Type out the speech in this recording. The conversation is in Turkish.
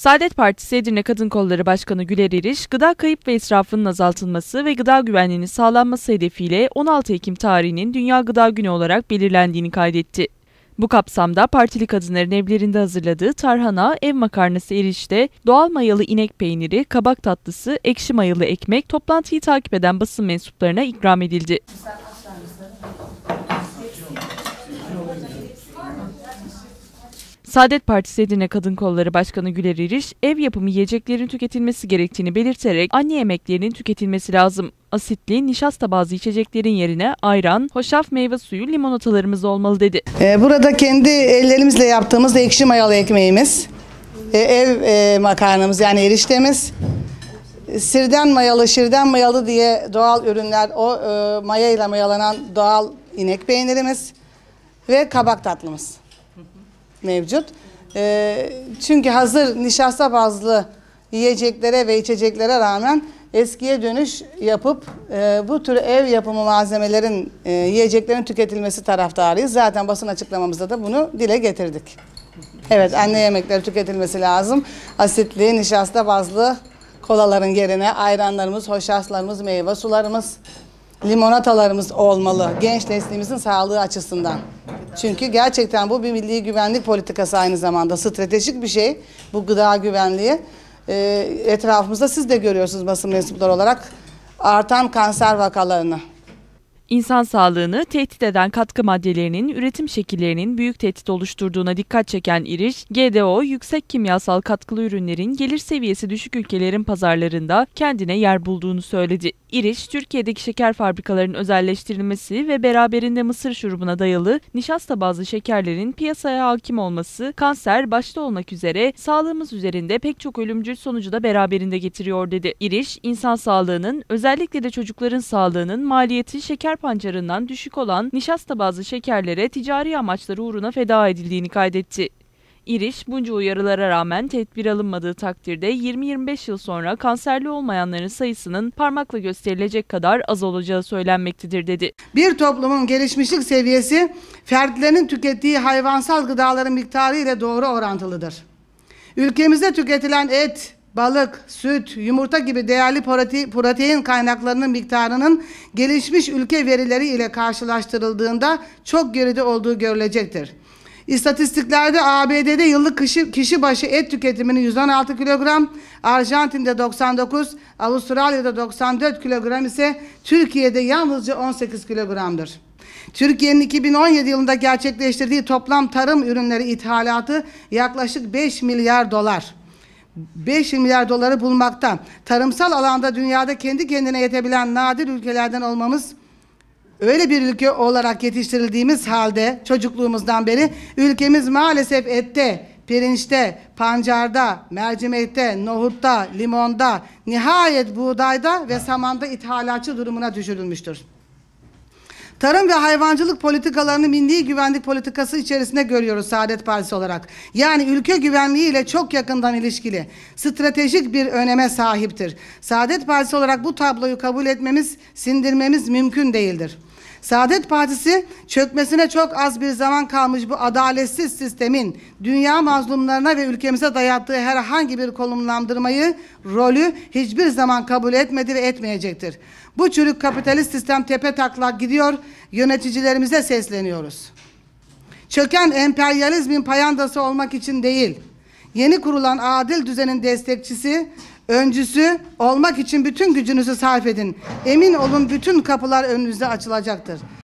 Saadet Partisi Edirne Kadın Kolları Başkanı Güler Eriş, gıda kayıp ve israfının azaltılması ve gıda güvenliğinin sağlanması hedefiyle 16 Ekim tarihinin Dünya Gıda Günü olarak belirlendiğini kaydetti. Bu kapsamda partili kadınların evlerinde hazırladığı tarhana, ev makarnası erişte, doğal mayalı inek peyniri, kabak tatlısı, ekşi mayalı ekmek toplantıyı takip eden basın mensuplarına ikram edildi. Saadet Partisi Edirne Kadın Kolları Başkanı Güler Eriş, ev yapımı yiyeceklerin tüketilmesi gerektiğini belirterek anne yemeklerinin tüketilmesi lazım. Asitli, nişasta bazı içeceklerin yerine ayran, hoşaf meyve suyu, limonatalarımız olmalı dedi. Burada kendi ellerimizle yaptığımız ekşi mayalı ekmeğimiz, ev makarnamız yani eriştemiz, şirden mayalı diye doğal ürünler, o mayayla mayalanan doğal inek peynirimiz ve kabak tatlımız mevcut. Çünkü hazır nişasta bazlı yiyeceklere ve içeceklere rağmen eskiye dönüş yapıp bu tür ev yapımı malzemelerin, yiyeceklerin tüketilmesi taraftarıyız. Zaten basın açıklamamızda da bunu dile getirdik. Evet, anne yemekleri tüketilmesi lazım. Asitli, nişasta bazlı kolaların yerine ayranlarımız, hoşaflarımız, meyve sularımız, limonatalarımız olmalı. Genç neslimizin sağlığı açısından. Çünkü gerçekten bu bir milli güvenlik politikası aynı zamanda. Stratejik bir şey bu gıda güvenliği. Etrafımızda siz de görüyorsunuz basın mensupları olarak artan kanser vakalarını. İnsan sağlığını tehdit eden katkı maddelerinin üretim şekillerinin büyük tehdit oluşturduğuna dikkat çeken Eriş, GDO yüksek kimyasal katkılı ürünlerin gelir seviyesi düşük ülkelerin pazarlarında kendine yer bulduğunu söyledi. Eriş, Türkiye'deki şeker fabrikalarının özelleştirilmesi ve beraberinde mısır şurubuna dayalı nişasta bazlı şekerlerin piyasaya hakim olması, kanser başta olmak üzere sağlığımız üzerinde pek çok ölümcül sonucu da beraberinde getiriyor dedi. Eriş, insan sağlığının, özellikle de çocukların sağlığının maliyeti şeker pancarından düşük olan nişasta bazlı şekerlere ticari amaçları uğruna feda edildiğini kaydetti. Eriş, bunca uyarılara rağmen tedbir alınmadığı takdirde 20-25 yıl sonra kanserli olmayanların sayısının parmakla gösterilecek kadar az olacağı söylenmektedir dedi. Bir toplumun gelişmişlik seviyesi fertlerin tükettiği hayvansal gıdaların miktarı ile doğru orantılıdır. Ülkemizde tüketilen et, balık, süt, yumurta gibi değerli protein kaynaklarının miktarının gelişmiş ülke verileri ile karşılaştırıldığında çok geride olduğu görülecektir. İstatistiklerde ABD'de yıllık kişi başı et tüketiminin 116 kilogram, Arjantin'de 99, Avustralya'da 94 kilogram ise Türkiye'de yalnızca 18 kilogramdır. Türkiye'nin 2017 yılında gerçekleştirdiği toplam tarım ürünleri ithalatı yaklaşık 5 milyar dolar. 5 milyar doları bulmakta. Tarımsal alanda dünyada kendi kendine yetebilen nadir ülkelerden olmamız, öyle bir ülke olarak yetiştirildiğimiz halde çocukluğumuzdan beri ülkemiz maalesef ette, pirinçte, pancarda, mercimekte, nohutta, limonda, nihayet buğdayda ve samanda ithalatçı durumuna düşürülmüştür. Tarım ve hayvancılık politikalarını milli güvenlik politikası içerisinde görüyoruz Saadet Partisi olarak. Yani ülke güvenliği ile çok yakından ilişkili, stratejik bir öneme sahiptir. Saadet Partisi olarak bu tabloyu kabul etmemiz, sindirmemiz mümkün değildir. Saadet Partisi, çökmesine çok az bir zaman kalmış bu adaletsiz sistemin dünya mazlumlarına ve ülkemize dayattığı herhangi bir konumlandırmayı, rolü hiçbir zaman kabul etmedi ve etmeyecektir. Bu çürük kapitalist sistem tepe taklak gidiyor, yöneticilerimize sesleniyoruz. Çöken emperyalizmin payandası olmak için değil, yeni kurulan adil düzenin destekçisi, öncüsü olmak için bütün gücünüzü sarf edin. Emin olun bütün kapılar önünüze açılacaktır.